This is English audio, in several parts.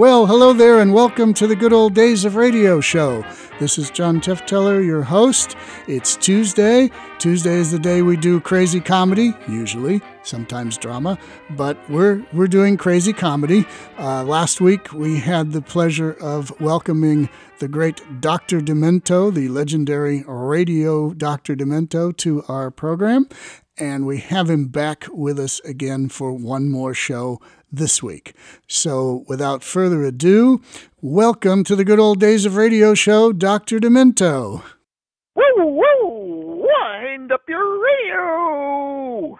Well, hello there and welcome to the Good Old Days of Radio show. This is John Tefteller, your host. It's Tuesday. Tuesday is the day we do crazy comedy, usually, sometimes drama, but we're doing crazy comedy. Last week we had the pleasure of welcoming the great Dr. Demento, the legendary radio Dr. Demento, to our program, and we have him back with us again for one more show this week. So without further ado, welcome to the Good Old Days of Radio show, Dr. Demento. Woo, woo, wind up your radio!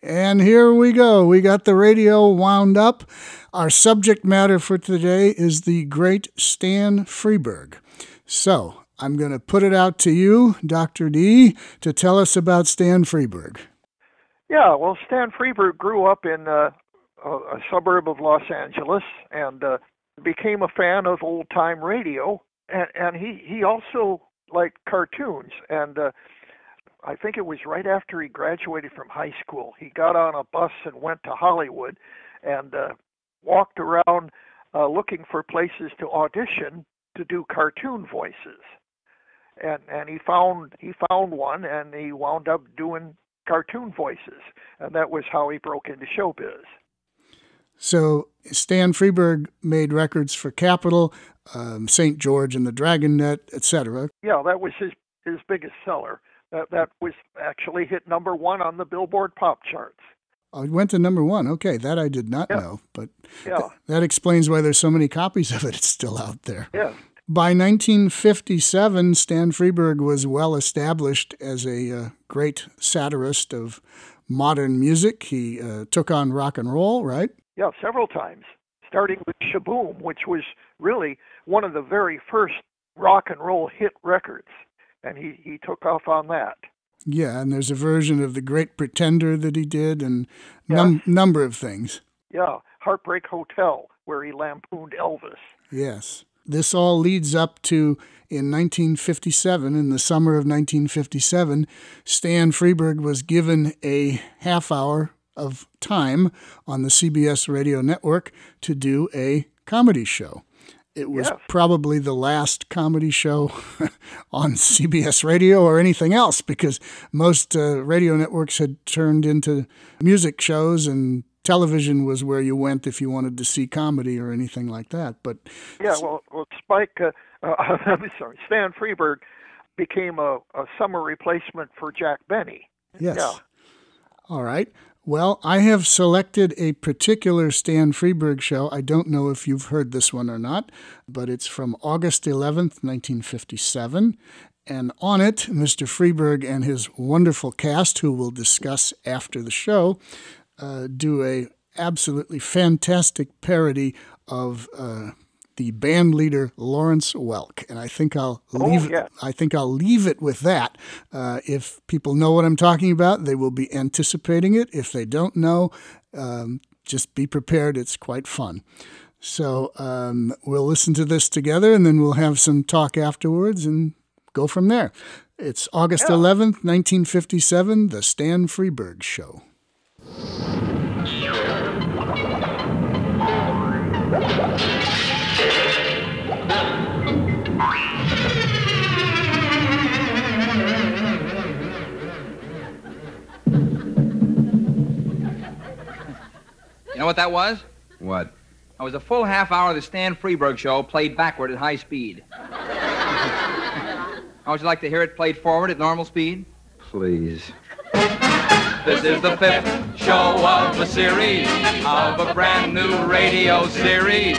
And here we go. We got the radio wound up. Our subject matter for today is the great Stan Freberg. So I'm going to put it out to you, Dr. D, to tell us about Stan Freberg. Yeah, well, Stan Freberg grew up in a suburb of Los Angeles and became a fan of old-time radio, and he also liked cartoons, and I think it was right after he graduated from high school, he got on a bus and went to Hollywood and walked around looking for places to audition to do cartoon voices, and he found one, and he wound up doing cartoon voices, and that was how he broke into showbiz. So Stan Freberg made records for Capitol, St. George and the Dragonette, etc. Yeah, that was his biggest seller. That was actually hit number one on the Billboard pop charts. Oh, it went to number one. Okay, that I did not know, but that explains why there's so many copies of it. It's still out there. Yeah. By 1957, Stan Freberg was well established as a great satirist of modern music. He took on rock and roll, right? Yeah, several times, starting with Shaboom, which was really one of the very first rock and roll hit records, and he took off on that. Yeah, and there's a version of The Great Pretender that he did, and number of things. Yeah, Heartbreak Hotel, where he lampooned Elvis. Yes. This all leads up to, in 1957, in the summer of 1957, Stan Freberg was given a half hour of time on the CBS radio network to do a comedy show. It was probably the last comedy show on CBS radio or anything else, because most radio networks had turned into music shows, and television was where you went if you wanted to see comedy or anything like that. But yeah, well Spike, I'm sorry, Stan Freberg became a summer replacement for Jack Benny. Yes. Yeah. All right. Well, I have selected a particular Stan Freberg show. I don't know if you've heard this one or not, but it's from August 11th, 1957. And on it, Mr. Freberg and his wonderful cast, who we'll discuss after the show, do a absolutely fantastic parody of the band leader Lawrence Welk, and I think I'll leave. I think I'll leave it with that. If people know what I'm talking about, they will be anticipating it. If they don't know, just be prepared. It's quite fun. So we'll listen to this together, and then we'll have some talk afterwards, and go from there. It's August 11th, 1957, the Stan Freberg Show. You know what that was? What? That was a full half hour of the Stan Freberg Show played backward at high speed. How would you like to hear it played forward at normal speed? Please. This is the fifth show of a series, of a brand new radio series.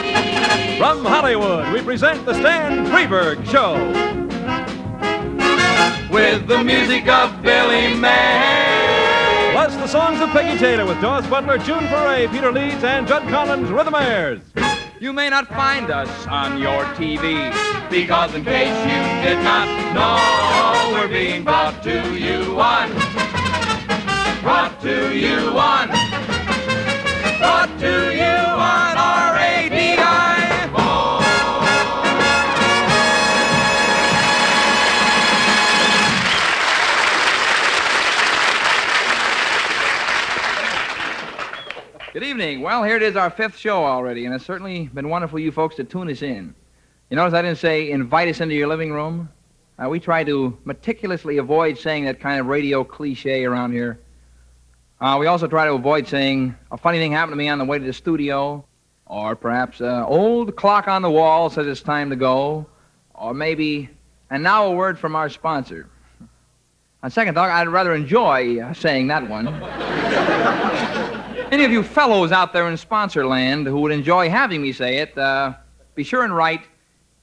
From Hollywood, we present the Stan Freberg Show. With the music of Billy May. Plus the songs of Peggy Taylor with Daws Butler, June Foray, Peter Leeds, and Judd Collins' Strudelmeyer. You may not find us on your TV, because in case you did not know, we're being brought to you on. Brought to you on. Brought to you on R-A-D-I. Good evening. Well, here it is, our fifth show already, and it's certainly been wonderful you folks to tune us in. You notice I didn't say invite us into your living room. We try to meticulously avoid saying that kind of radio cliche around here. We also try to avoid saying a funny thing happened to me on the way to the studio, or perhaps old clock on the wall says it's time to go, or maybe, and now a word from our sponsor. On second thought, I'd rather enjoy saying that one. Any of you fellows out there in sponsor land who would enjoy having me say it, be sure and write,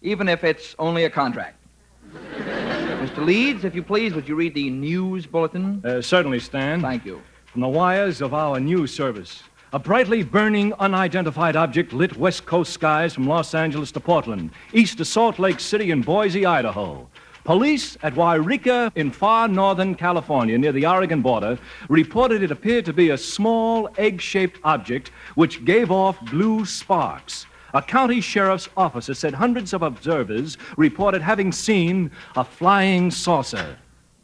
even if it's only a contract. Mr. Leeds, if you please, would you read the news bulletin? Certainly, Stan. Thank you. From the wires of our news service, a brightly burning, unidentified object lit West Coast skies from Los Angeles to Portland, east to Salt Lake City and Boise, Idaho. Police at Wyreka in far northern California, near the Oregon border, reported it appeared to be a small, egg-shaped object which gave off blue sparks. A county sheriff's officer said hundreds of observers reported having seen a flying saucer.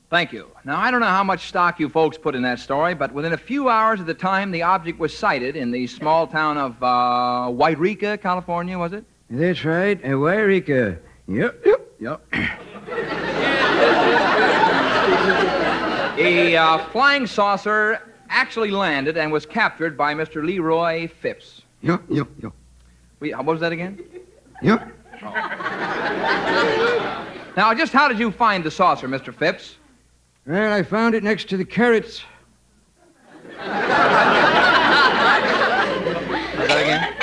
Thank you. Now, I don't know how much stock you folks put in that story, but within a few hours of the time the object was sighted in the small town of Wyreka, California, was it? That's right, Wyreka. Yep. The flying saucer actually landed and was captured by Mr. Leroy Phipps. Yep. What was that again? Yep. Oh. Now, just how did you find the saucer, Mr. Phipps? Well, I found it next to the carrots. Again?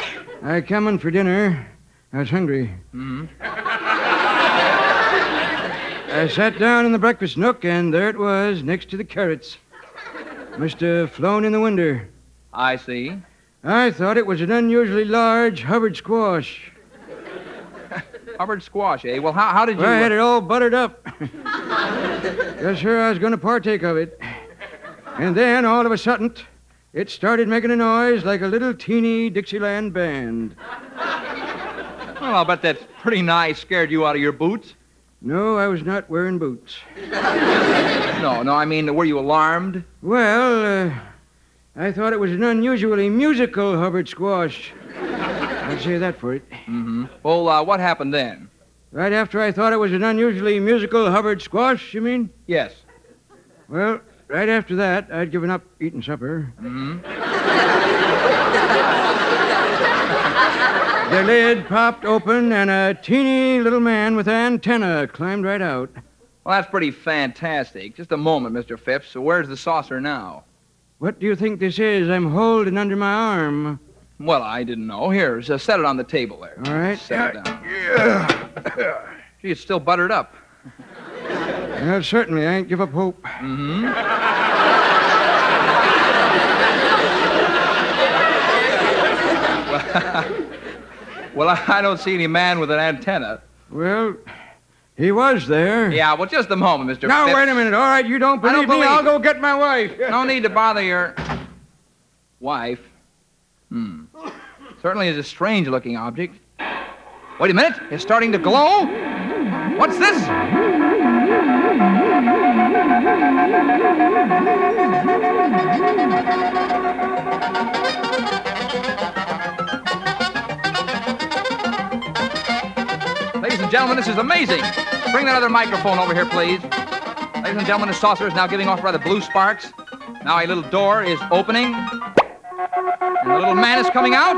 I come in for dinner. I was hungry. Mm-hmm. I sat down in the breakfast nook, and there it was, next to the carrots. Must have flown in the window. I see. I thought it was an unusually large Hubbard squash. Hubbard squash, eh? Well, how did you... Well, I had it all buttered up. Yes, sir, I was going to partake of it. And then, all of a sudden, it started making a noise like a little teeny Dixieland band. Well, I'll bet that pretty nigh scared you out of your boots. No, I was not wearing boots. No, I mean, were you alarmed? Well, I thought it was an unusually musical Hubbard squash. I'd say that for it. Mm-hmm. Well, what happened then? Right after I thought it was an unusually musical Hubbard squash, you mean? Yes. Well, right after that, I'd given up eating supper. Mm-hmm. The lid popped open, and a teeny little man with antenna climbed right out. Well, that's pretty fantastic. Just a moment, Mr. Phipps. So where's the saucer now? What do you think this is I'm holding under my arm? Well, I didn't know. Here, set it on the table there. All right. Set it down. Yeah. Gee, it's still buttered up. Well, certainly. I ain't give up hope. Mm-hmm. Well, I don't see any man with an antenna. Well... He was there. Yeah, well, just a moment, Mr. Now, Phipps. Wait a minute. All right, you don't believe me? I'll go get my wife. No need to bother your wife. Certainly is a strange-looking object. Wait a minute. It's starting to glow. What's this? Ladies and gentlemen, this is amazing. Bring that other microphone over here, please. Ladies and gentlemen, the saucer is now giving off rather blue sparks. Now a little door is opening. And the little man is coming out.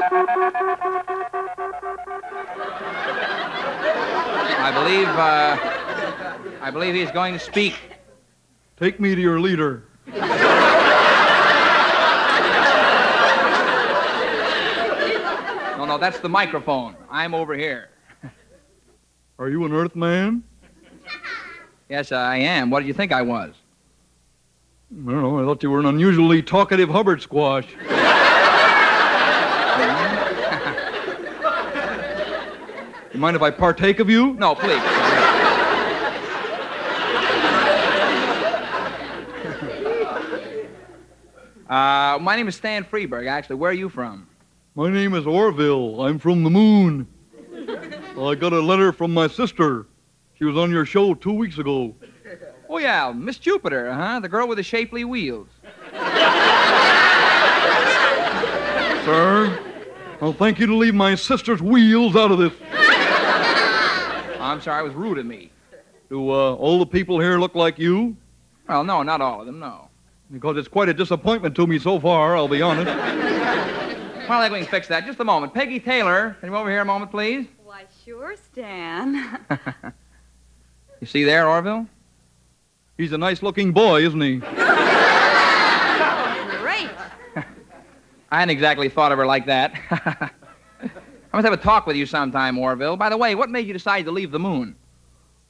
I believe he's going to speak. Take me to your leader. No, that's the microphone. I'm over here. Are you an earth man? Yes, I am. What did you think I was? I don't know. I thought you were an unusually talkative Hubbard squash. You mind if I partake of you? No, please. My name is Stan Freberg, actually. Where are you from? My name is Orville. I'm from the moon. I got a letter from my sister. She was on your show 2 weeks ago. Oh, yeah, Miss Jupiter, huh? The girl with the shapely wheels. sir. Well, thank you to leave my sister's wheels out of this. I'm sorry, it was rude of me. Do all the people here look like you? Well, no, not all of them, no. Because it's quite a disappointment to me so far, I'll be honest. Well, I think we can fix that. Just a moment. Peggy Taylor, can you come over here a moment, please? Why, sure, Stan. You see there, Orville? He's a nice-looking boy, isn't he? Great. I hadn't exactly thought of her like that. I must have a talk with you sometime, Orville. By the way, what made you decide to leave the moon?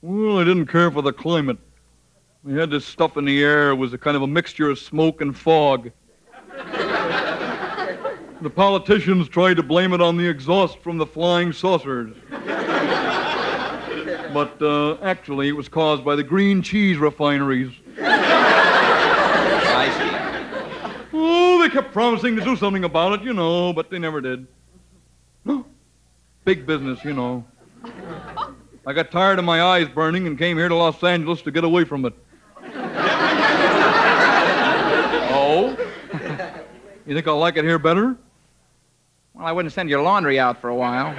Well, I didn't care for the climate. We had this stuff in the air. It was a kind of a mixture of smoke and fog. The politicians tried to blame it on the exhaust from the flying saucers. But actually, it was caused by the green cheese refineries. I see. Oh, they kept promising to do something about it, you know, but they never did. Big business, you know. I got tired of my eyes burning and came here to Los Angeles to get away from it. Oh? You think I'll like it here better? Well, I wouldn't send your laundry out for a while.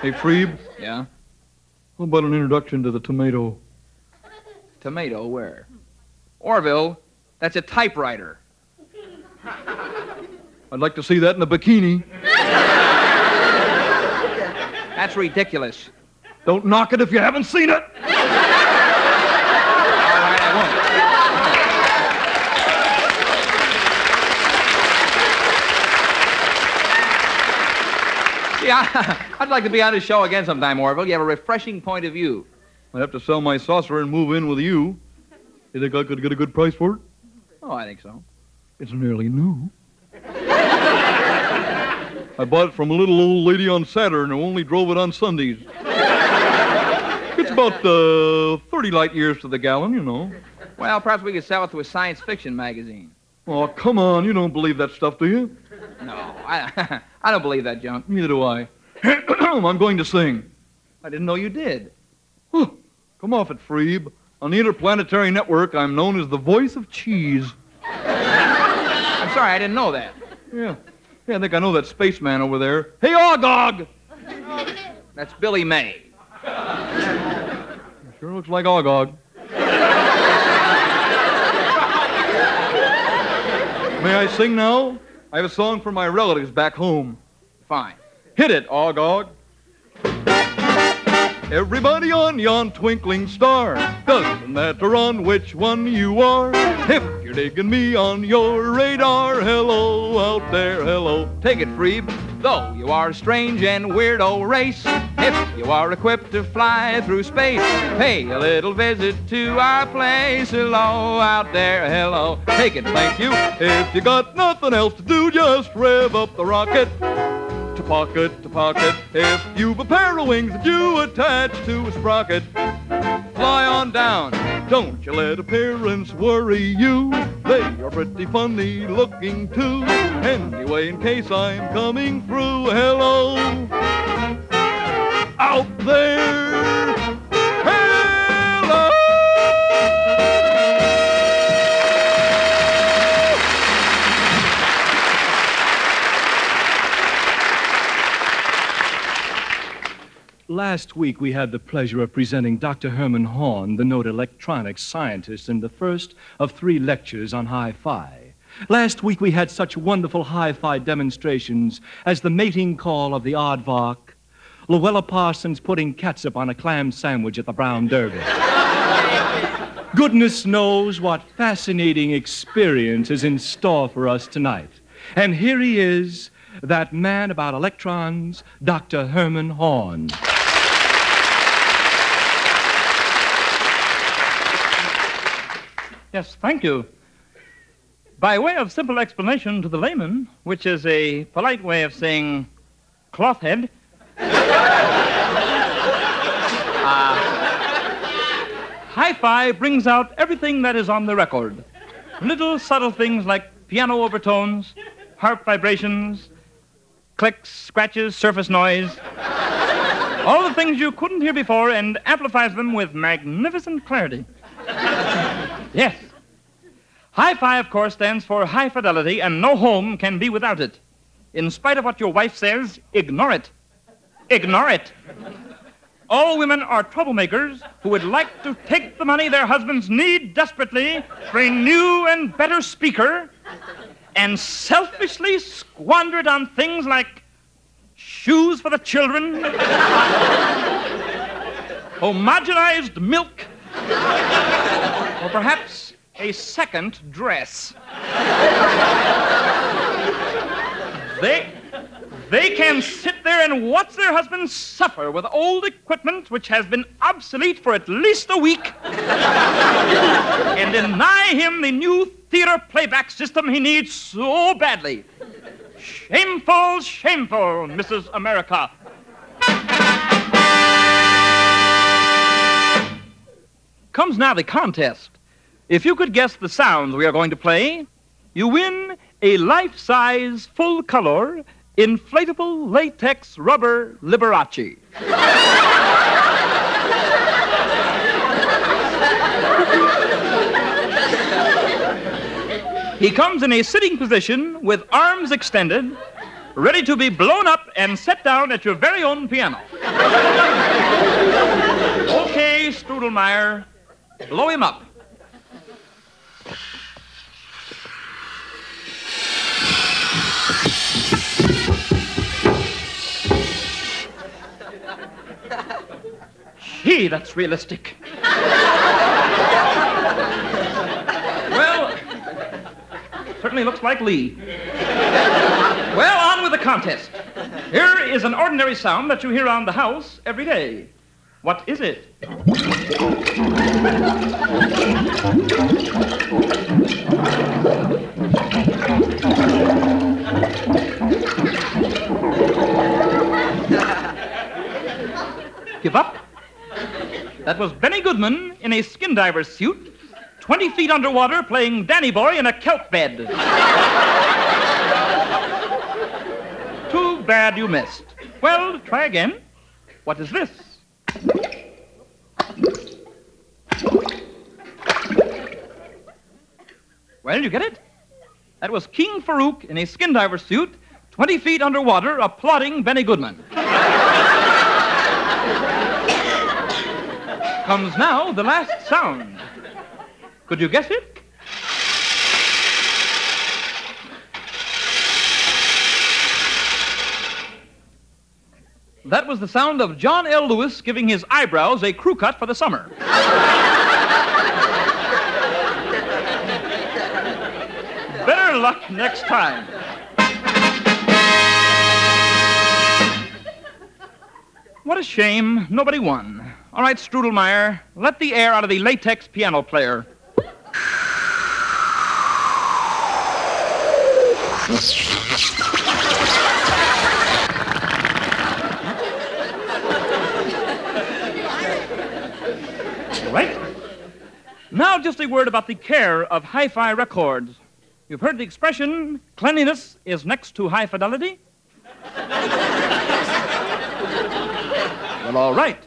Hey, Freeb? Yeah? How about an introduction to the tomato? Tomato where? Orville, that's a typewriter. I'd like to see that in a bikini. That's ridiculous. Don't knock it if you haven't seen it. All right, I won't. Yeah, I'd like to be on his show again sometime, Orville. You have a refreshing point of view. I'd have to sell my saucer and move in with you. You think I could get a good price for it? Oh, I think so. It's nearly new. I bought it from a little old lady on Saturn who only drove it on Sundays. It's about 30 light years to the gallon, you know. Well, perhaps we could sell it to a science fiction magazine. Oh, come on. You don't believe that stuff, do you? No, I don't believe that junk. Neither do I. I'm going to sing. I didn't know you did. Oh, come off it, Freeb. On the Interplanetary Network, I'm known as the voice of cheese. I'm sorry, I didn't know that. Yeah, I think I know that spaceman over there. Hey, Ogog! That's Billy May. Sure looks like Ogog. May I sing now? I have a song for my relatives back home. Fine. Hit it, Ogog. Everybody on yon twinkling star, doesn't matter on which one you are. If you're taking me on your radar, hello out there, hello. Take it, Freeb. Though you are a strange and weirdo race, if you are equipped to fly through space, pay a little visit to our place. Hello out there, hello. Take it, thank you. If you got nothing else to do, just rev up the rocket. To pocket, to pocket. If you've a pair of wings that you attach to a sprocket, fly on down. Don't you let appearance worry you. They are pretty funny looking too. Anyway, in case I'm coming through, hello out there, hello. Last week, we had the pleasure of presenting Dr. Herman Horn, the noted electronics scientist, in the first of 3 lectures on hi-fi. Last week, we had such wonderful hi-fi demonstrations as the mating call of the aardvark, Luella Parsons putting ketchup on a clam sandwich at the Brown Derby. Goodness knows what fascinating experience is in store for us tonight. And here he is, that man about electrons, Dr. Herman Horn. Yes, thank you. By way of simple explanation to the layman, which is a polite way of saying clothhead, hi-fi brings out everything that is on the record. Little subtle things like piano overtones, harp vibrations, clicks, scratches, surface noise. All the things you couldn't hear before, and amplifies them with magnificent clarity. Yes. Hi-Fi, of course, stands for high fidelity, and no home can be without it. In spite of what your wife says, ignore it. Ignore it. All women are troublemakers who would like to take the money their husbands need desperately for a new and better speaker and selfishly squander it on things like shoes for the children, homogenized milk, or perhaps a second dress. They can sit there and watch their husbands suffer with old equipment which has been obsolete for at least a week and deny him the new theater playback system he needs so badly. Shameful, shameful, Mrs. America. Comes now the contest. If you could guess the sounds we are going to play, you win a life-size, full-color, inflatable latex rubber Liberace. He comes in a sitting position with arms extended, ready to be blown up and set down at your very own piano. Okay, Strudelmeyer, blow him up. Gee, that's realistic. Well, certainly looks like Lee. Well, on with the contest. Here is an ordinary sound that you hear around the house every day. What is it? Give up? That was Benny Goodman in a skin diver's suit, 20 feet underwater, playing Danny Boy in a kelp bed. Too bad you missed. Well, try again. What is this? Well, you get it? That was King Farouk in a skin diver's suit, 20 feet underwater, applauding Benny Goodman. Comes now the last sound. Could you guess it? That was the sound of John L. Lewis giving his eyebrows a crew cut for the summer. Better luck next time. What a shame. Nobody won. All right, Strudelmeyer, let the air out of the latex piano player. All right. Now just a word about the care of Hi-Fi Records. You've heard the expression, cleanliness is next to high fidelity? Well, all right.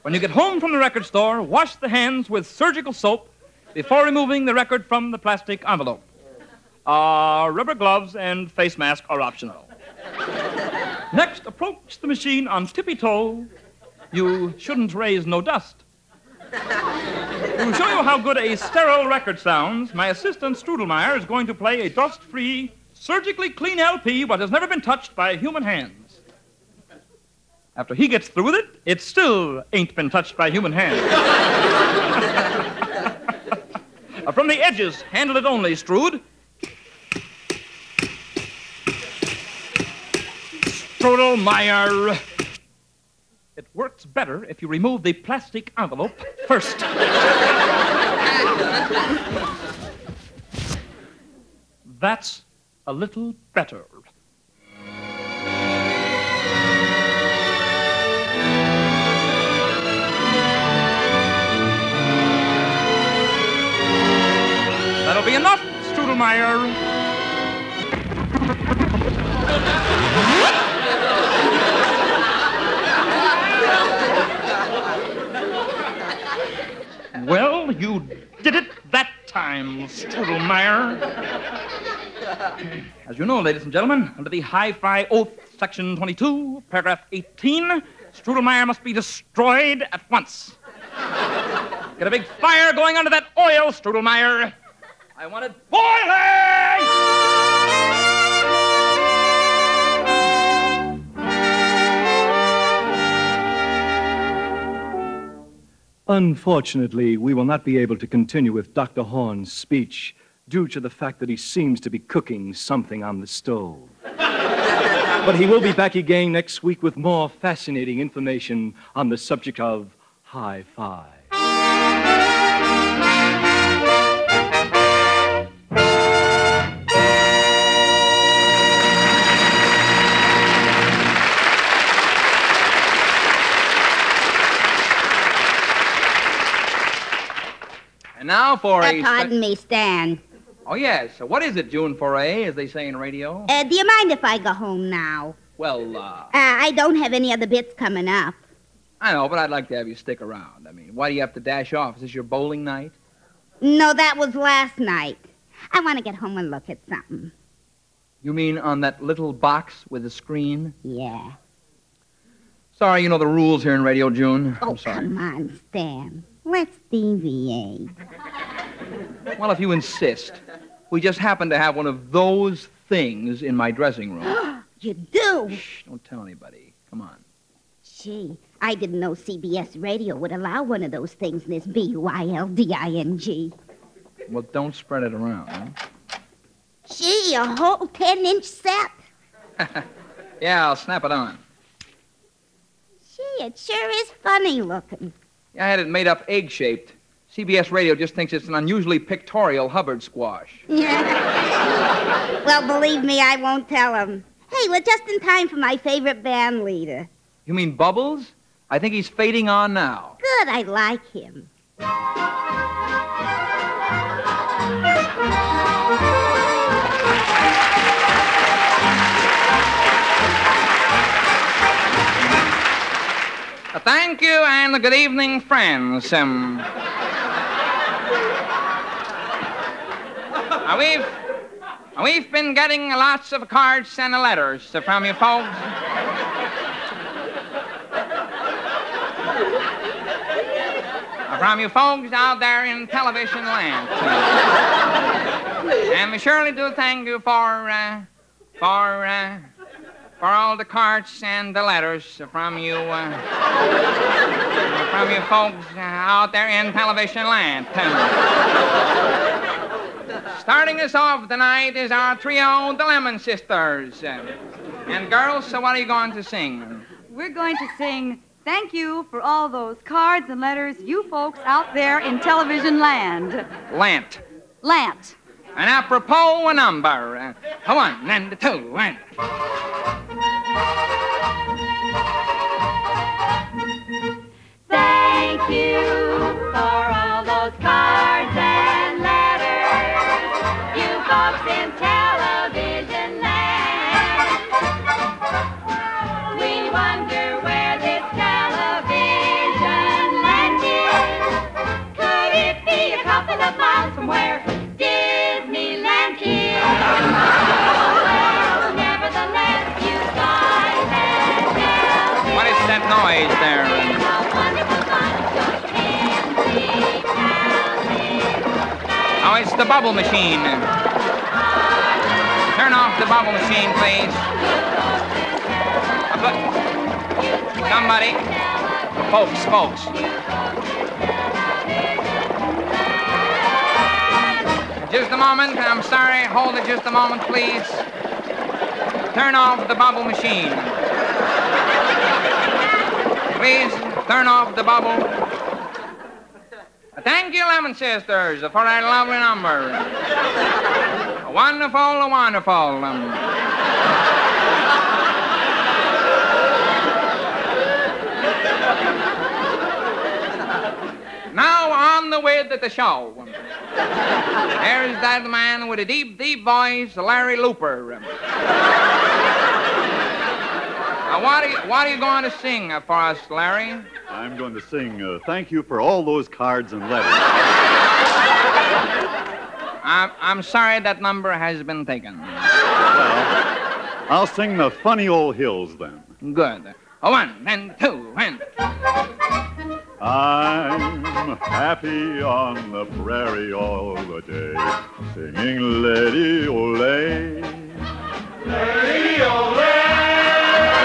When you get home from the record store, wash the hands with surgical soap before removing the record from the plastic envelope. Rubber gloves and face mask are optional. Next, approach the machine on tippy-toe. You shouldn't raise no dust. To show you how good a sterile record sounds, my assistant Strudelmeyer is going to play a dust-free, surgically clean LP what has never been touched by human hands. After he gets through with it, it still ain't been touched by human hands. From the edges, handle it only, Strud. Strudelmeyer. It works better if you remove the plastic envelope first. That's a little better. That'll be enough, Strudelmeyer. Well, you did it that time, Strudelmeyer. As you know, ladies and gentlemen, under the high-fly oath, section 22, paragraph 18, Strudelmeyer must be destroyed at once. Get a big fire going under that oil, Strudelmeyer. I want it boiling! Unfortunately, we will not be able to continue with Dr. Horn's speech due to the fact that he seems to be cooking something on the stove. But he will be back again next week with more fascinating information on the subject of hi-fi. And now for a... Pardon me, Stan. Oh, yes. So what is it, June Foray, as they say in radio? Do you mind if I go home now? Well, I don't have any other bits coming up. I know, but I'd like to have you stick around. I mean, why do you have to dash off? Is this your bowling night? No, that was last night. I want to get home and look at something. You mean on that little box with the screen? Yeah. Sorry, you know the rules here in radio, June. Oh, I'm sorry. Come on, Stan. Let's deviate. Well, if you insist. We just happen to have one of those things in my dressing room. You do? Shh, don't tell anybody. Come on. Gee, I didn't know CBS radio would allow one of those things, Miss Buylding. Well, don't spread it around, huh? Gee, a whole 10-inch set? Yeah, I'll snap it on. Gee, it sure is funny looking. I had it made up egg-shaped. CBS radio just thinks it's an unusually pictorial Hubbard squash. Well, believe me, I won't tell him. Hey, we're just in time for my favorite band leader. You mean Bubbles? I think he's fading on now. Good, I like him. Thank you and good evening, friends. We've been getting lots of cards and letters from you folks. From you folks out there in television land. And we surely do thank you for all the cards and the letters from you folks out there in television land. Starting us off tonight is our trio, the Lemon Sisters. And girls, so what are you going to sing? We're going to sing, thank you for all those cards and letters, you folks out there in television land. Lant. Lant. And apropos a number, a one and a two and... Thank you for all those cards and letters, you folks in television land. We wonder where this television land is. Could it be a couple of miles from where? That noise there. Oh, it's the bubble machine. Turn off the bubble machine, please. Somebody. Folks. Just a moment. I'm sorry. Hold it just a moment, please. Turn off the bubble machine. Please turn off the bubble. Thank you, Lemon Sisters, for that lovely number. Wonderful, wonderful number. Now on the width of the show. There's that man with a deep, deep voice, Larry Looper. What are you going to sing for us, Larry? I'm going to sing, thank you for all those cards and letters. I'm sorry that number has been taken. Well, I'll sing the Funny Old Hills then. Good. One and two and... I'm happy on the prairie all the day, singing Lady Olay. Lady Olay!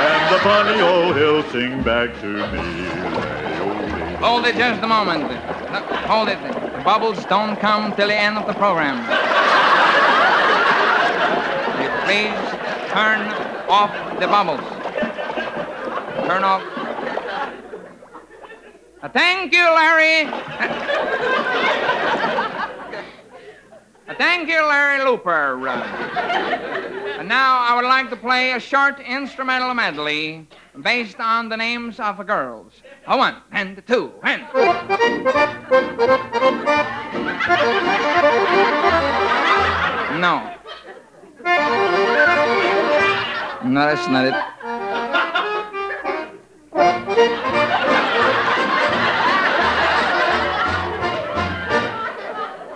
And the funny old hills sing back to me. Hold it just a moment. Hold it. The bubbles don't come till the end of the program. Please turn off the bubbles. Turn off. Thank you, Larry. Thank you, Larry Looper. And now I would like to play a short instrumental medley based on the names of the girls. A one and two and... No. No, that's not it.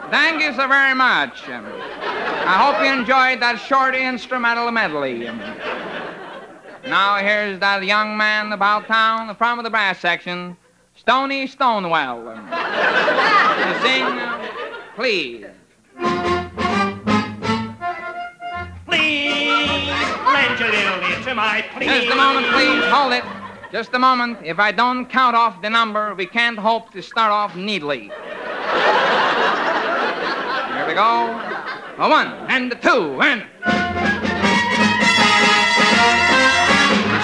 Thank you so very much. I hope you enjoyed that short instrumental medley. Now here's that young man about town from the brass section, Stoney Stonewell. To sing, please. Please, lend your little ear to my please. Just a moment, please. Hold it. Just a moment. If I don't count off the number, we can't hope to start off neatly. Here we go. A one and a two and...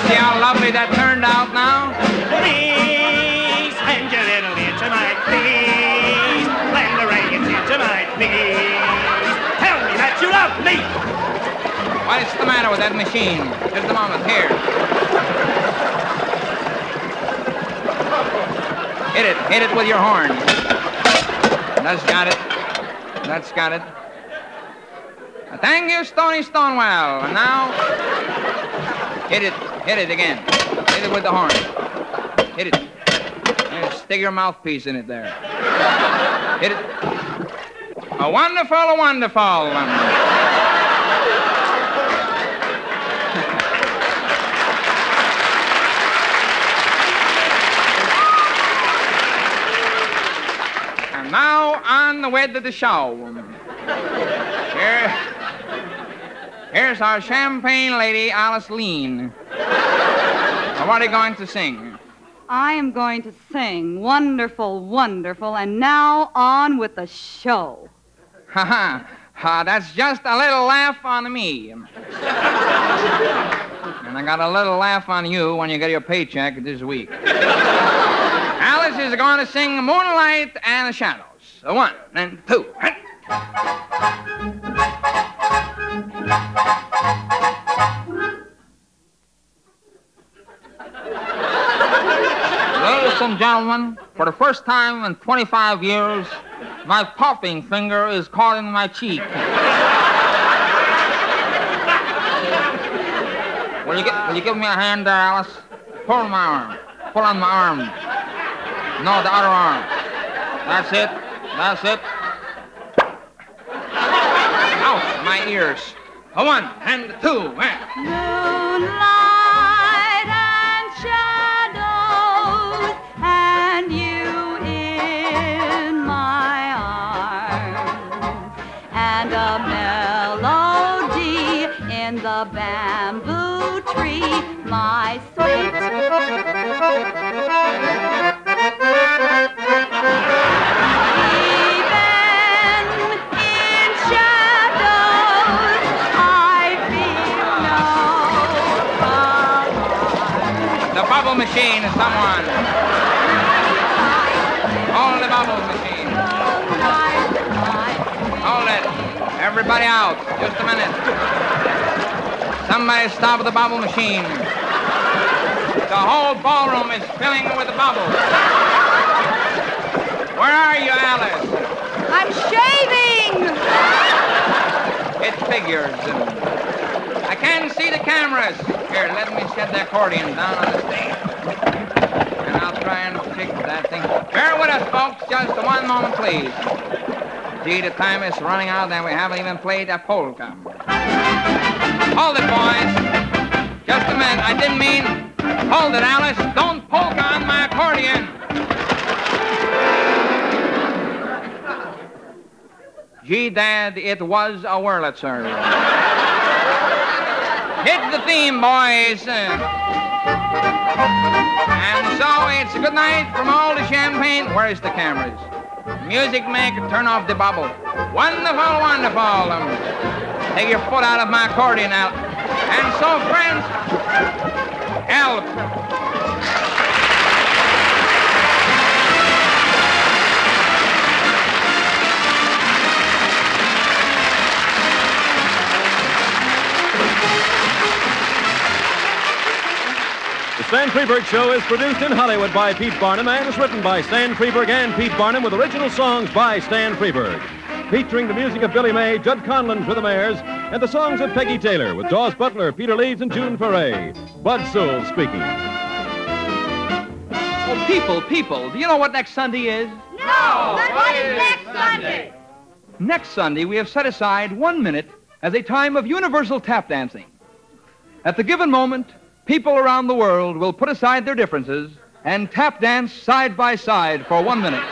See how lovely that turned out now? Please, lend your little ear to my please. Lend the reins ear to my please. Tell me that you love me. What is the matter with that machine? Just a moment, here. Hit it with your horn. That's got it. That's got it. Thank you, Stoney Stonewell. And now, hit it again. Hit it with the horn. Hit it. And stick your mouthpiece in it there. Hit it. A wonderful, a wonderful. Now, on the way to the show. Here's our champagne lady, Alice Lean. Now, what are you going to sing? I am going to sing Wonderful, Wonderful, and now on with the show. Ha-ha. That's just a little laugh on me. And I got a little laugh on you when you get your paycheck this week. Alice is going to sing Moonlight and the Shadows. A one and two. Ladies and gentlemen, for the first time in 25 years, my popping finger is caught in my cheek. Will you give me a hand there, Alice? Pull on my arm. Pull on my arm. No, the other arm. That's it. That's it. Ouch, my ears. A one and a two. And... Moonlight and shadows, and you in my arms, and a melody in the bamboo tree, my sweet. Machine is someone. Hold the bubble machine. Hold it. Everybody out. Just a minute. Somebody stop the bubble machine. The whole ballroom is filling with the bubbles. Where are you, Alice? I'm shaving. It figures. I can't see the cameras. Here, let me set the accordion down on the stage. And I'll try and fix that thing. Bear with us, folks. Just one moment, please. Gee, the time is running out and we haven't even played a polka. Hold it, boys. Just a minute. I didn't mean... Hold it, Alice. Don't polka on my accordion. Gee, Dad, it was a Wurlitzer. Hit the theme, boys. And so it's good night from all the champagne. Where's the cameras? Music maker, turn off the bubble. Wonderful, wonderful. Take your foot out of my accordion, Al. And so, friends, help. The Stan Freberg Show is produced in Hollywood by Pete Barnum and is written by Stan Freberg and Pete Barnum with original songs by Stan Freberg. Featuring the music of Billy May, Jud Conlon for the Mayors, and the songs of Peggy Taylor with Daws Butler, Peter Leeds, and June Foray. Bud Sewell speaking. Oh, people, do you know what next Sunday is? No! But what is next Sunday? Next Sunday, we have set aside 1 minute as a time of universal tap dancing. At the given moment, people around the world will put aside their differences and tap dance side by side for 1 minute.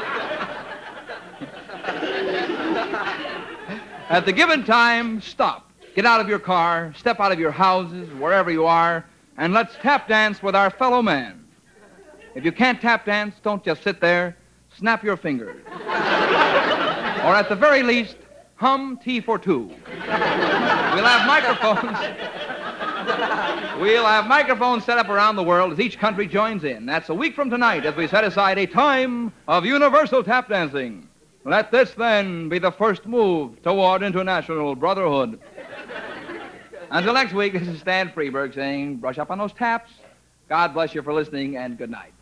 At the given time, stop. Get out of your car, step out of your houses, wherever you are, and let's tap dance with our fellow man. If you can't tap dance, don't just sit there. Snap your fingers. Or at the very least, hum Tea for Two. We'll have microphones set up around the world as each country joins in. That's a week from tonight as we set aside a time of universal tap dancing. Let this, then, be the first move toward international brotherhood. Until next week, this is Stan Freberg saying, brush up on those taps. God bless you for listening, and good night.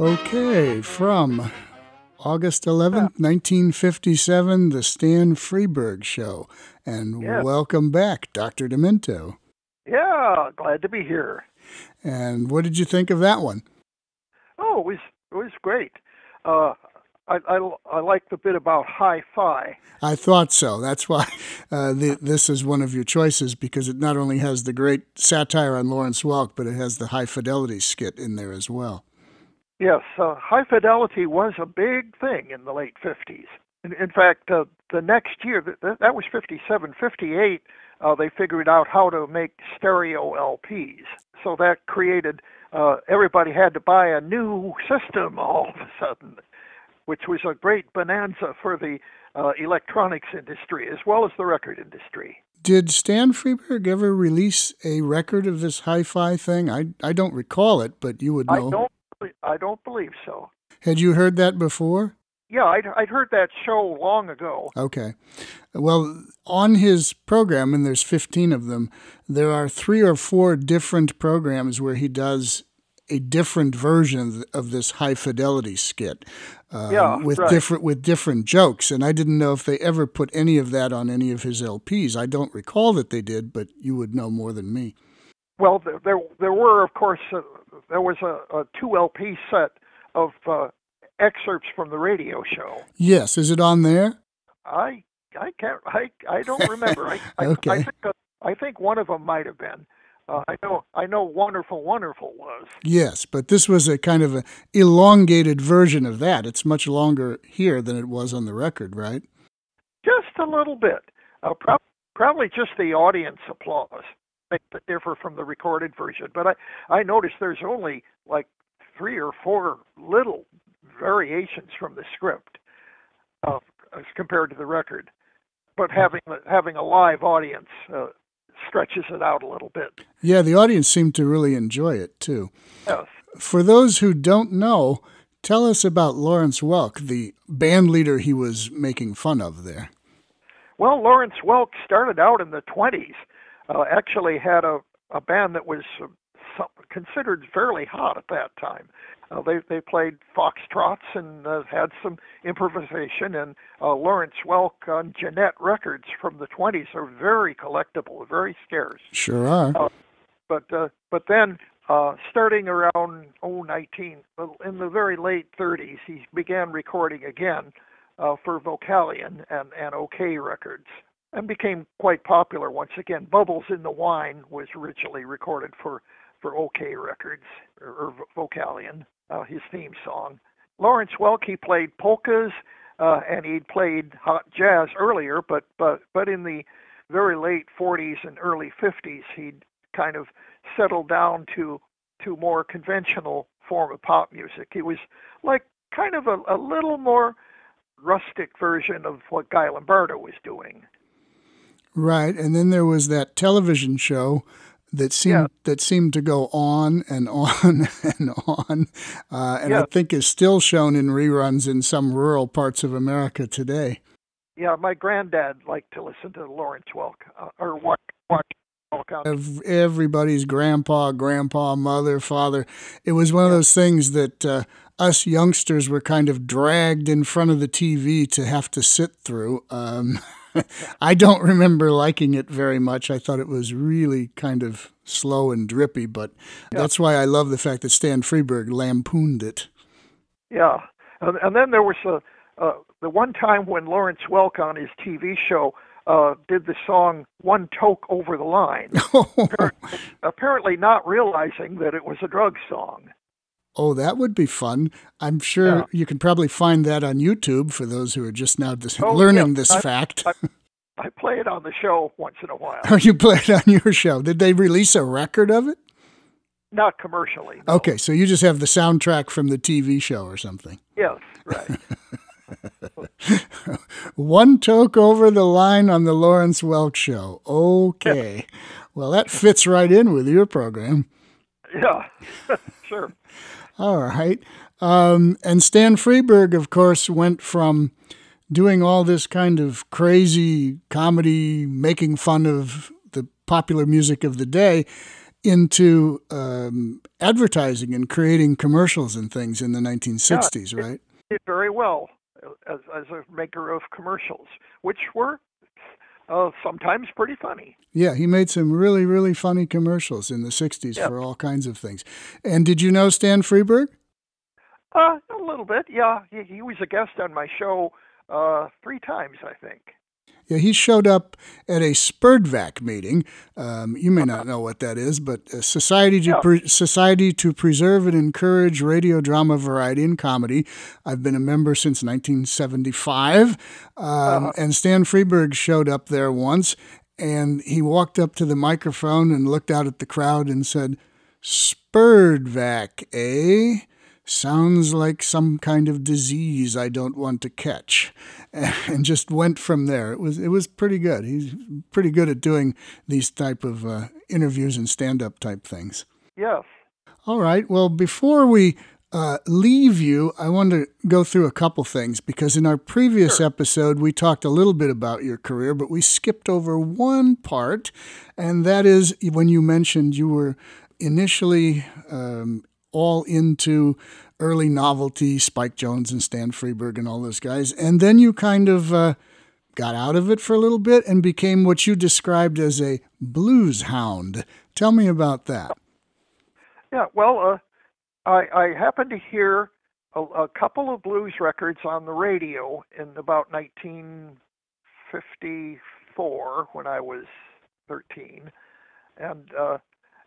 Okay, from August 11th, 1957, the Stan Freberg Show. And Welcome back, Dr. Demento. Yeah, glad to be here. And what did you think of that one? Oh, it was great. I liked the bit about hi-fi. I thought so. That's why this is one of your choices, because it not only has the great satire on Lawrence Welk, but it has the high-fidelity skit in there as well. Yes, high fidelity was a big thing in the late 50s. In fact, the next year, that was 57, 58, they figured out how to make stereo LPs. So that created, everybody had to buy a new system all of a sudden, which was a great bonanza for the electronics industry as well as the record industry. Did Stan Freberg ever release a record of this hi-fi thing? I don't recall it, but you would know. I don't believe so. Had you heard that before? Yeah, I'd heard that show long ago. Okay. Well, on his program, and there's 15 of them, there are 3 or 4 different programs where he does a different version of this high-fidelity skit with different jokes. And I didn't know if they ever put any of that on any of his LPs. I don't recall that they did, but you would know more than me. Well, there were, of course... There was a 2 LP set of excerpts from the radio show. Yes, is it on there? I don't remember. Okay. I think one of them might have been. I know Wonderful, Wonderful was. Yes, but this was a kind of an elongated version of that. It's much longer here than it was on the record, right? Just a little bit. Probably just the audience applause make it differ from the recorded version. But I noticed there's only like 3 or 4 little variations from the script. as compared to the record. But having a live audience stretches it out a little bit. Yeah, the audience seemed to really enjoy it, too. Yes. For those who don't know, tell us about Lawrence Welk, the band leader he was making fun of there. Well, Lawrence Welk started out in the 20s, actually had a band that was considered fairly hot at that time. They played foxtrots and had some improvisation, and Lawrence Welk on Gannett records from the 20s are very collectible, very scarce. Sure are. But then starting around 19, in the very late 30s, he began recording again for Vocalion and OK Records, and became quite popular once again. Bubbles in the Wine was originally recorded for OK Records, or Vocalion, his theme song. Lawrence Welk, he played polkas, and he'd played hot jazz earlier, but in the very late 40s and early 50s, he'd kind of settled down to more conventional form of pop music. It was like kind of a little more rustic version of what Guy Lombardo was doing. Right, and then there was that television show that seemed to go on and on and on, and I think is still shown in reruns in some rural parts of America today. Yeah, my granddad liked to listen to Lawrence Welk, or watch Welk on. Everybody's grandpa, mother, father. It was one of those things that us youngsters were kind of dragged in front of the TV to have to sit through. I don't remember liking it very much. I thought it was really kind of slow and drippy, but that's why I love the fact that Stan Freberg lampooned it. Yeah, and then there was the one time when Lawrence Welk on his TV show did the song One Toke Over the Line, apparently not realizing that it was a drug song. Oh, that would be fun. I'm sure you can probably find that on YouTube for those who are just now learning this fact. I play it on the show once in a while. Oh, you play it on your show. Did they release a record of it? Not commercially. No. Okay, so you just have the soundtrack from the TV show or something. Yes, right. One Toke Over the Line on the Lawrence Welk Show. Okay. Well, that fits right in with your program. Yeah, sure. All right. And Stan Freberg, of course, went from doing all this kind of crazy comedy, making fun of the popular music of the day, into advertising and creating commercials and things in the 1960s, right? He did very well as a maker of commercials, which were sometimes pretty funny. Yeah, he made some really, really funny commercials in the 60s for all kinds of things. And did you know Stan Freberg? A little bit, yeah. He was a guest on my show 3 times, I think. Yeah, he showed up at a SPURDVAC meeting. You may not know what that is, but Society to Preserve and Encourage Radio Drama, Variety, and Comedy. I've been a member since 1975, and Stan Freberg showed up there once, and he walked up to the microphone and looked out at the crowd and said, "SPURDVAC, eh? Sounds like some kind of disease I don't want to catch," and just went from there. It was pretty good. He's pretty good at doing these type of interviews and stand-up type things. Yes. All right. Well, before we leave you, I want to go through a couple things, because in our previous episode, we talked a little bit about your career, but we skipped over one part, and that is when you mentioned you were initially all into early novelty, Spike Jonze and Stan Freberg and all those guys. And then you kind of got out of it for a little bit and became what you described as a blues hound. Tell me about that. Yeah, well, I happened to hear a couple of blues records on the radio in about 1954 when I was 13.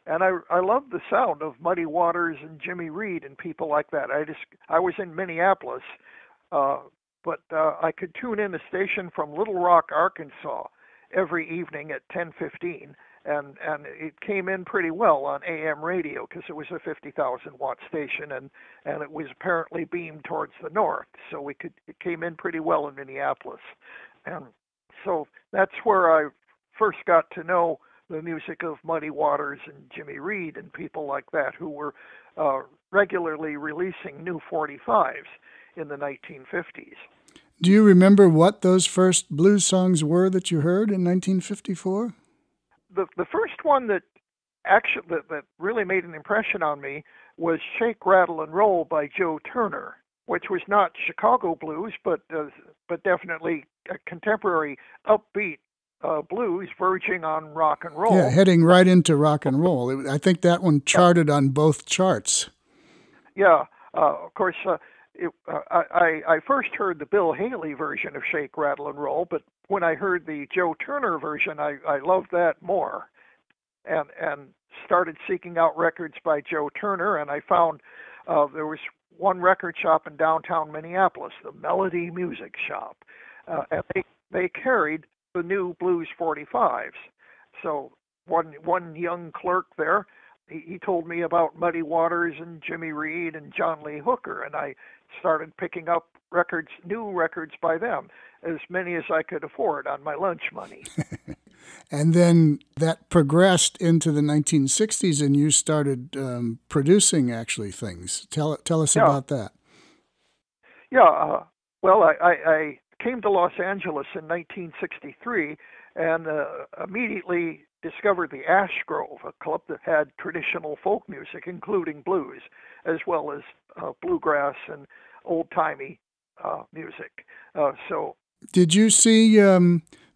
And I loved the sound of Muddy Waters and Jimmy Reed and people like that. I was in Minneapolis, but I could tune in a station from Little Rock, Arkansas every evening at 10:15, and it came in pretty well on AM radio because it was a 50,000 watt station, and it was apparently beamed towards the north, so we could, it came in pretty well in Minneapolis. And so that's where I first got to know the music of Muddy Waters and Jimmy Reed and people like that who were regularly releasing new 45s in the 1950s. Do you remember what those first blues songs were that you heard in 1954? The first one that actually that really made an impression on me was Shake, Rattle and Roll by Joe Turner, which was not Chicago blues, but definitely a contemporary upbeat blues verging on rock and roll. Yeah, heading right into rock and roll. I think that one charted on both charts. Yeah, of course. I first heard the Bill Haley version of Shake, Rattle, and Roll, but when I heard the Joe Turner version, I loved that more, and started seeking out records by Joe Turner, and I found there was one record shop in downtown Minneapolis, the Melody Music Shop, and they carried the new blues 45s. So one young clerk there, he told me about Muddy Waters and Jimmy Reed and John Lee Hooker, and I started picking up records, new records by them, as many as I could afford on my lunch money. And then that progressed into the 1960s, and you started producing, actually, things. Tell us about that. Yeah, well, I came to Los Angeles in 1963 and immediately discovered the Ash Grove, a club that had traditional folk music, including blues, as well as bluegrass and old-timey music. So, did you see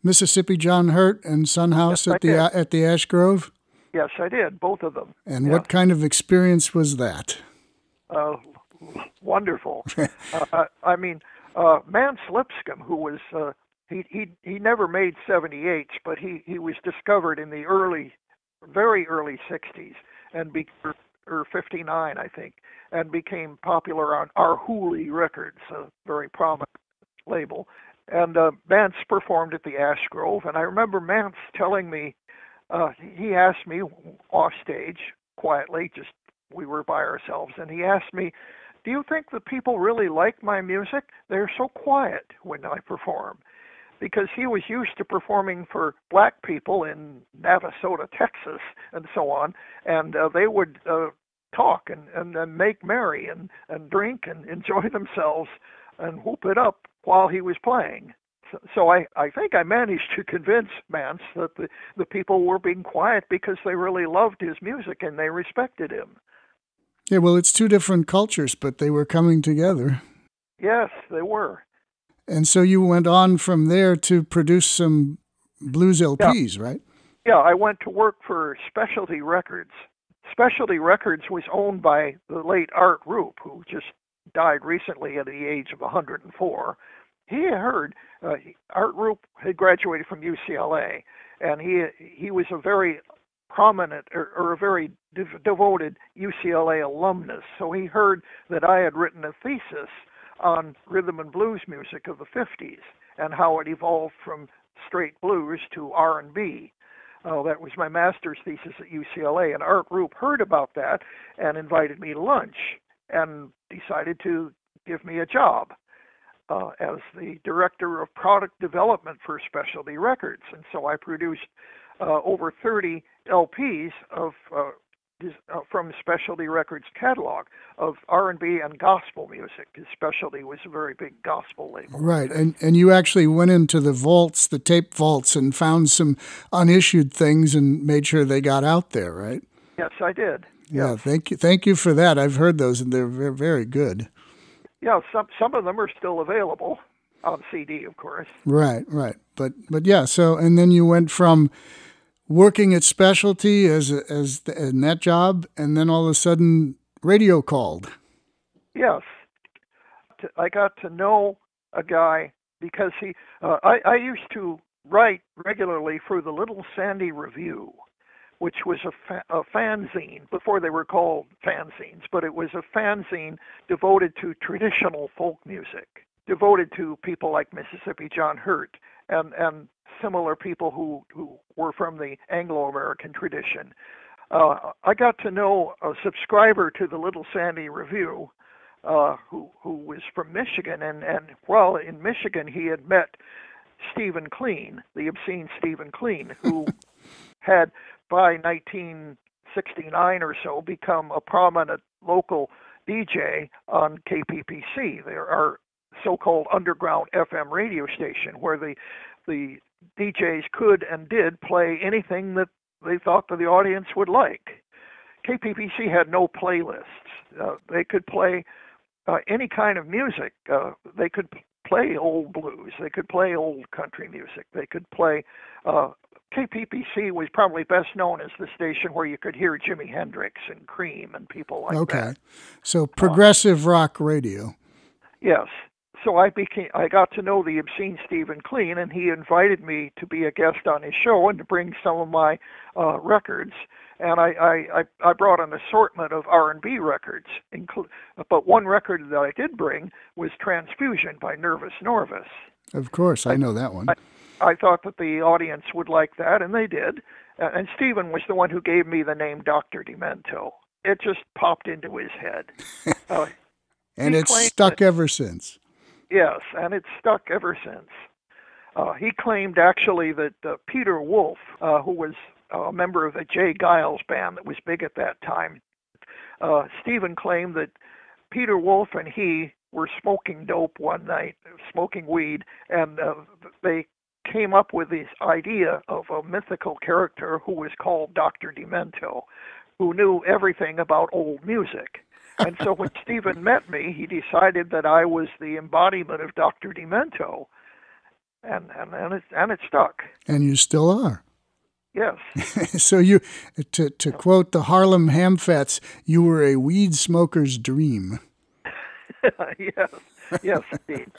Mississippi John Hurt and Sunhouse at the Ash Grove? Yes, I did, both of them. And what kind of experience was that? Wonderful. I mean, Mance Lipscomb, who was he never made 78s, but he was discovered in the early, very early 60s, and or 59, I think, and became popular on Arhoolie Records, a very prominent label. And Mance performed at the Ash Grove, and I remember Mance telling me, he asked me off stage quietly, just we were by ourselves, and he asked me, "Do you think the people really like my music? They're so quiet when I perform." Because he was used to performing for black people in Navasota, Texas, and so on, and they would talk and make merry and drink and enjoy themselves and whoop it up while he was playing. So I think I managed to convince Mance that the people were being quiet because they really loved his music and they respected him. Yeah, well, it's two different cultures, but they were coming together. Yes, they were. And so you went on from there to produce some blues LPs, right? Yeah, I went to work for Specialty Records. Specialty Records was owned by the late Art Rupe, who just died recently at the age of 104. Art Rupe had graduated from UCLA, and he was a very prominent or a very devoted UCLA alumnus. So he heard that I had written a thesis on rhythm and blues music of the 50s and how it evolved from straight blues to R&B. That was my master's thesis at UCLA, and Art Rupe heard about that and invited me to lunch and decided to give me a job as the director of product development for Specialty Records. And so I produced over 30 LPs of from Specialty Records catalog of R&B and gospel music. His Specialty was a very big gospel label. Right, and you actually went into the vaults, the tape vaults, and found some unissued things and made sure they got out there, right? Yes, I did. Yeah, yes. Thank you for that. I've heard those, and they're very good. Yeah, some of them are still available on CD, of course. Right, but yeah. So, and then you went from working at Specialty in that job, and then all of a sudden, radio called. Yes, I got to know a guy because I used to write regularly for the Little Sandy Review, which was a fanzine before they were called fanzines, but it was a fanzine devoted to traditional folk music, devoted to people like Mississippi John Hurt and similar people who were from the Anglo-American tradition. I got to know a subscriber to the Little Sandy Review who was from Michigan, and while in Michigan he had met Steven Clean, the obscene Steven Clean, who had by 1969 or so become a prominent local DJ on KPPC, our so-called underground FM radio station, where the DJs could and did play anything that they thought that the audience would like. KPPC had no playlists. They could play any kind of music. They could play old blues. They could play old country music. They could play... KPPC was probably best known as the station where you could hear Jimi Hendrix and Cream and people like that. Okay. So progressive rock radio. Yes. So I got to know the obscene Steven Clean, and he invited me to be a guest on his show and to bring some of my records. And I brought an assortment of R&B records, but one record that I did bring was Transfusion by Nervous Norvus. Of course, I know that one. I thought that the audience would like that, and they did. And Steven was the one who gave me the name Dr. Demento. It just popped into his head. And it's stuck ever since. Yes, and it's stuck ever since. He claimed, actually, that Peter Wolf, who was a member of the Jay Giles band that was big at that time, Steven claimed that Peter Wolf and he were smoking dope one night, smoking weed, and they came up with this idea of a mythical character who was called Dr. Demento, who knew everything about old music. And so when Steven met me, he decided that I was the embodiment of Dr. Demento, and it stuck. And you still are. Yes. So you, to quote the Harlem Hamfats, you were a weed smoker's dream. Yes. Yes, indeed.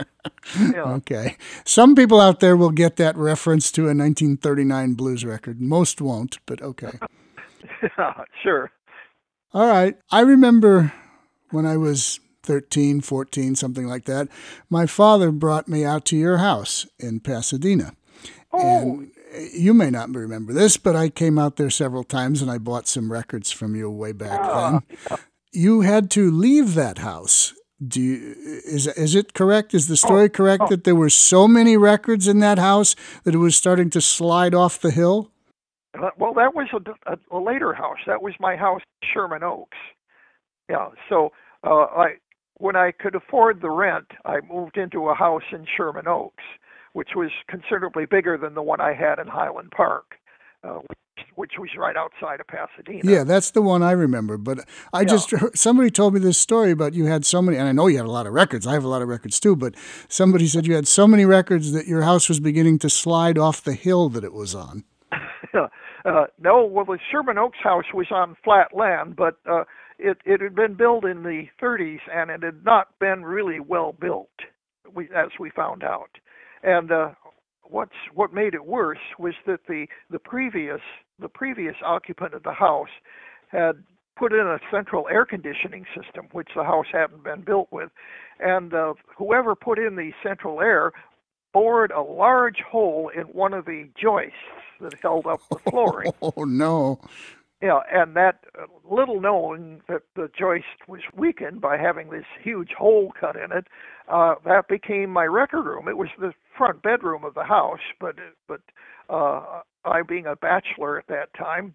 Yeah. Okay. Some people out there will get that reference to a 1939 blues record. Most won't, but okay. Sure. All right. I remember when I was 13, 14, something like that, my father brought me out to your house in Pasadena. Oh. And you may not remember this, but I came out there several times and I bought some records from you way back then. Yeah. You had to leave that house. Is it correct? Is the story correct that there were so many records in that house that it was starting to slide off the hill? Well, that was a later house. That was my house, Sherman Oaks. Yeah. So when I could afford the rent, I moved into a house in Sherman Oaks, which was considerably bigger than the one I had in Highland Park, which was right outside of Pasadena. Yeah, that's the one I remember. But I just heard, somebody told me this story about you had so many, and I know you had a lot of records. I have a lot of records too, but somebody said you had so many records that your house was beginning to slide off the hill that it was on. No, well, the Sherman Oaks house was on flat land, but it had been built in the 30s, and it had not been really well built, as we found out. And what made it worse was that the previous occupant of the house had put in a central air conditioning system, which the house hadn't been built with, and whoever put in the central air bored a large hole in one of the joists that held up the flooring. Oh no! Yeah, and that little knowing that the joist was weakened by having this huge hole cut in it, that became my record room. It was the front bedroom of the house, but I, being a bachelor at that time,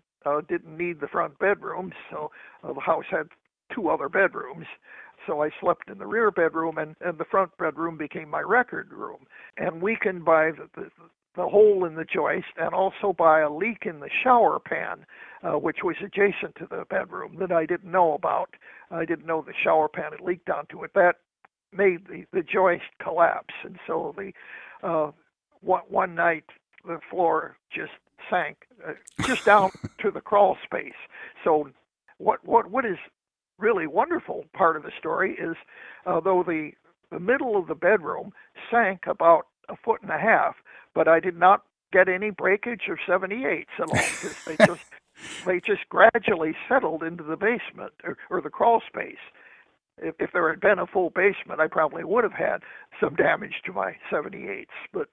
didn't need the front bedroom, so the house had two other bedrooms. So I slept in the rear bedroom, and the front bedroom became my record room. And weakened by the hole in the joist, and also by a leak in the shower pan, which was adjacent to the bedroom that I didn't know about. I didn't know the shower pan had leaked onto it. That made the joist collapse, and so one night the floor just sank just down to the crawl space. So what is really wonderful part of the story is, though the middle of the bedroom sank about a foot and a half, but I did not get any breakage of 78s at all. They just gradually settled into the basement or the crawl space. If there had been a full basement, I probably would have had some damage to my 78s, but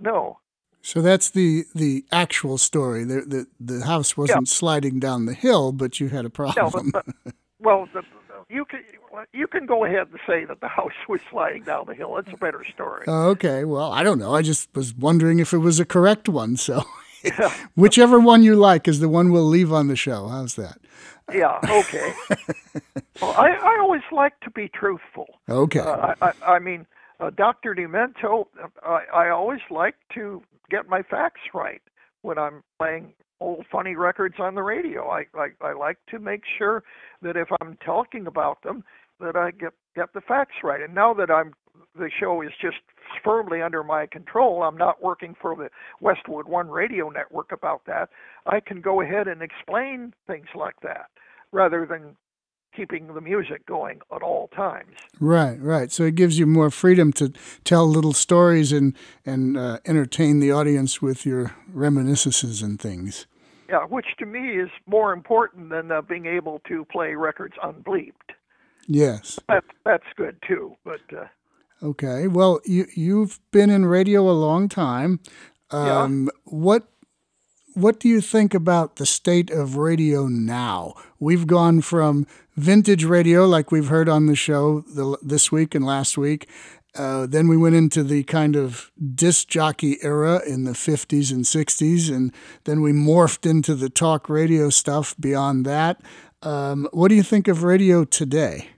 no. So that's the actual story. The house wasn't sliding down the hill, but you had a problem. No, but, well, you can go ahead and say that the house was sliding down the hill. It's a better story. Okay. Well, I don't know. I just was wondering if it was a correct one. So whichever one you like is the one we'll leave on the show. How's that? Yeah. Okay. Well, I always like to be truthful. Okay. I mean, Dr. Demento, I always like to get my facts right when I'm playing old funny records on the radio. I like to make sure that if I'm talking about them, that I get the facts right. And now that the show is just firmly under my control, I'm not working for the Westwood One radio network about that, I can go ahead and explain things like that rather than keeping the music going at all times. Right, right. So it gives you more freedom to tell little stories and entertain the audience with your reminiscences and things. Yeah, which to me is more important than being able to play records unbleeped. Yes. That's good too, but... Okay, well, you've been in radio a long time. Yeah. What do you think about the state of radio now? We've gone from vintage radio, like we've heard on the show this week and last week. Then we went into the kind of disc jockey era in the 50s and 60s, and then we morphed into the talk radio stuff beyond that. What do you think of radio today?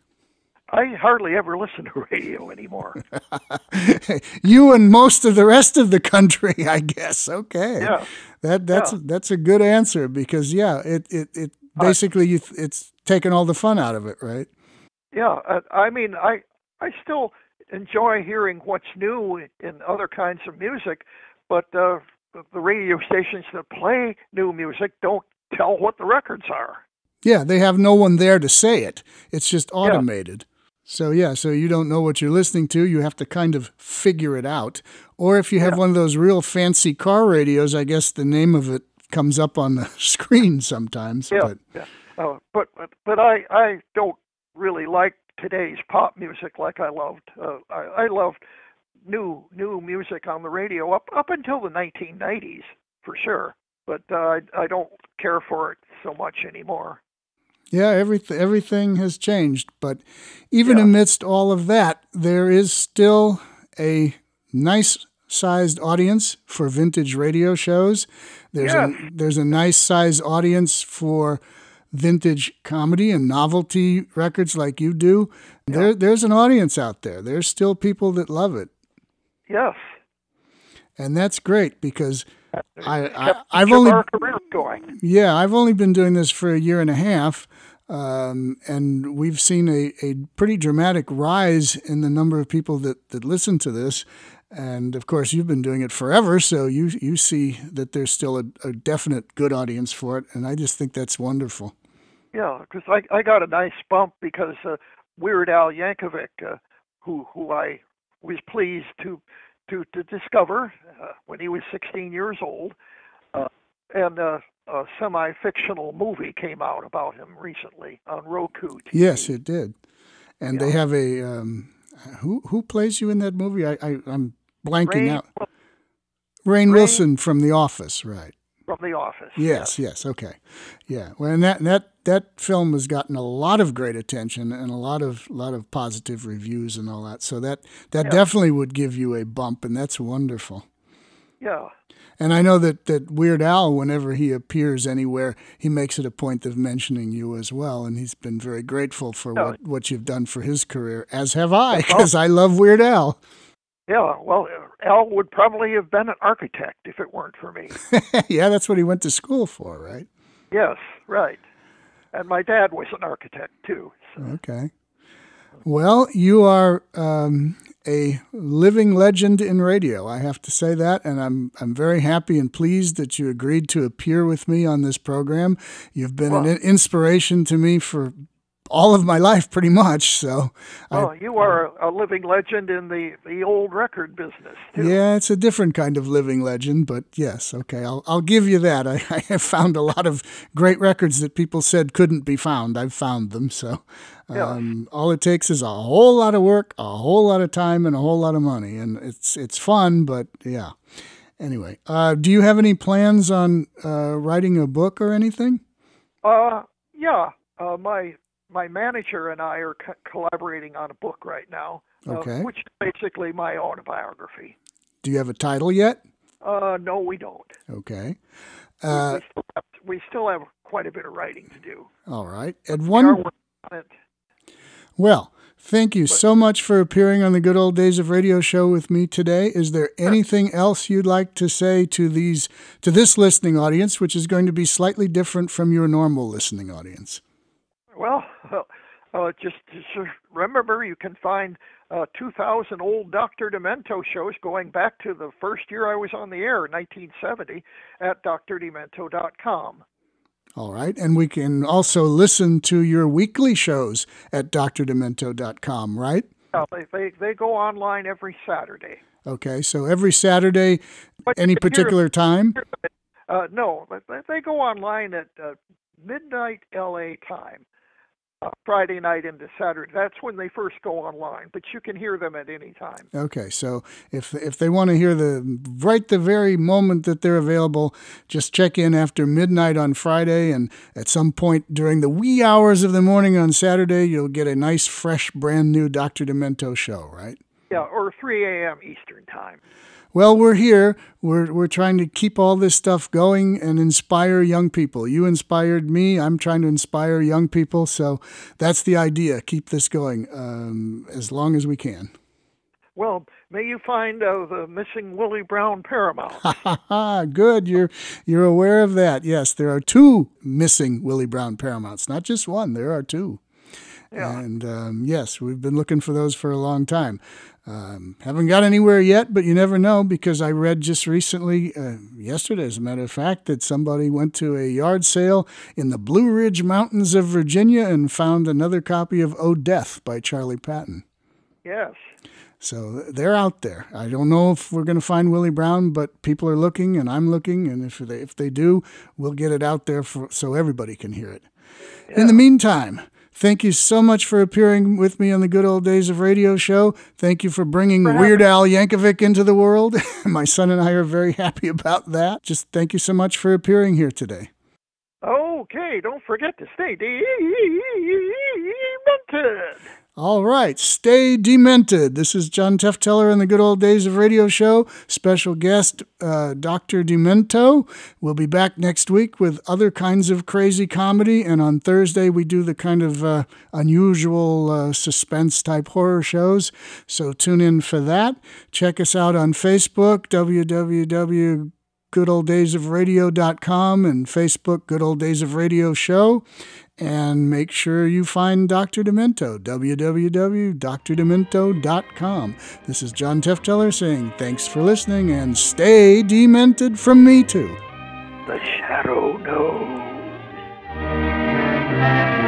I hardly ever listen to radio anymore. You and most of the rest of the country, I guess. Okay, yeah. That's a good answer because it basically it's taken all the fun out of it, right? Yeah, I mean I still enjoy hearing what's new in other kinds of music, but the radio stations that play new music don't tell what the records are. Yeah, they have no one there to say it. It's just automated. Yeah. So, yeah, so you don't know what you're listening to. You have to kind of figure it out. Or if you have one of those real fancy car radios, I guess the name of it comes up on the screen sometimes. Yeah, but I don't really like today's pop music like I loved. I loved new music on the radio up until the 1990s, for sure. But I don't care for it so much anymore. Yeah, everything has changed, but even amidst all of that, there is still a nice-sized audience for vintage radio shows. There's a nice-sized audience for vintage comedy and novelty records like you do. Yeah. There's an audience out there. There's still people that love it. Yes. And that's great because... I've only been doing this for a year and a half, and we've seen a pretty dramatic rise in the number of people that listen to this. And of course, you've been doing it forever, so you see that there's still a definite good audience for it, and I just think that's wonderful. Yeah, because I got a nice bump because Weird Al Yankovic, who I was pleased to discover when he was 16 years old, and a semi-fictional movie came out about him recently on Roku TV. Yes, it did. And they have a who plays you in that movie? I'm blanking out. Rainn Wilson from The Office, right? From The Office. Yes, yes. Okay, yeah. Well, and that film has gotten a lot of great attention and a lot of positive reviews and all that. So that definitely would give you a bump, and that's wonderful. Yeah. And I know that Weird Al, whenever he appears anywhere, he makes it a point of mentioning you as well, and he's been very grateful for what you've done for his career, as have I, because I love Weird Al. Yeah, well, Al would probably have been an architect if it weren't for me. Yeah, that's what he went to school for, right? Yes, right. And my dad was an architect, too. So. Okay. Well, you are a living legend in radio, I have to say that, and I'm very happy and pleased that you agreed to appear with me on this program. You've been an inspiration to me for all of my life, pretty much. So, you are a living legend in the old record business, too. Yeah, it's a different kind of living legend, but yes, okay, I'll give you that. I have found a lot of great records that people said couldn't be found. I've found them, so all it takes is a whole lot of work, a whole lot of time, and a whole lot of money, and it's fun, but yeah. Anyway, do you have any plans on writing a book or anything? Yeah. My manager and I are collaborating on a book right now, okay, which is basically my autobiography. Do you have a title yet? No, we don't. Okay. We still have quite a bit of writing to do. All right. And one. Well, thank you so much for appearing on the Good Old Days of Radio show with me today. Is there anything else you'd like to say to this listening audience, which is going to be slightly different from your normal listening audience? Well, just remember you can find 2,000 old Dr. Demento shows going back to the first year I was on the air, 1970, at drdemento.com. All right. And we can also listen to your weekly shows at drdemento.com, right? Yeah, they go online every Saturday. Okay. So every Saturday, but any particular time? No. They go online at midnight L.A. time, Friday night into Saturday. That's when they first go online, but you can hear them at any time. Okay. So if they want to hear the very moment that they're available, just check in after midnight on Friday, and at some point during the wee hours of the morning on Saturday, you'll get a nice, fresh, brand new Dr. Demento show, right? Yeah, or 3 a.m. Eastern time. Well, we're here. We're trying to keep all this stuff going and inspire young people. You inspired me. I'm trying to inspire young people. So that's the idea. Keep this going as long as we can. Well, may you find the missing Willie Brown Paramount. Good. You're aware of that. Yes, there are two missing Willie Brown Paramounts. Not just one. There are two. Yeah. And yes, we've been looking for those for a long time. Haven't got anywhere yet, but you never know, because I read just recently, yesterday as a matter of fact, that somebody went to a yard sale in the Blue Ridge Mountains of Virginia and found another copy of Oh Death by Charlie Patton. Yes. So they're out there. I don't know if we're going to find Willie Brown, but people are looking and I'm looking, and if they do, we'll get it out there so everybody can hear it. Yeah. In the meantime, thank you so much for appearing with me on the Good Old Days of Radio show. Thank you for bringing Weird Al Yankovic into the world. My son and I are very happy about that. Just thank you so much for appearing here today. Okay, don't forget to stay demented. All right, stay demented. This is John Tefteller on the Good Old Days of Radio show. Special guest, Dr. Demento. We'll be back next week with other kinds of crazy comedy. And on Thursday, we do the kind of unusual suspense-type horror shows. So tune in for that. Check us out on Facebook, www.goodolddaysofradio.com, and Facebook, Good Old Days of Radio show. And make sure you find Dr. Demento, www.drdemento.com. This is John Tefteller saying thanks for listening, and stay demented from me too. The shadow knows.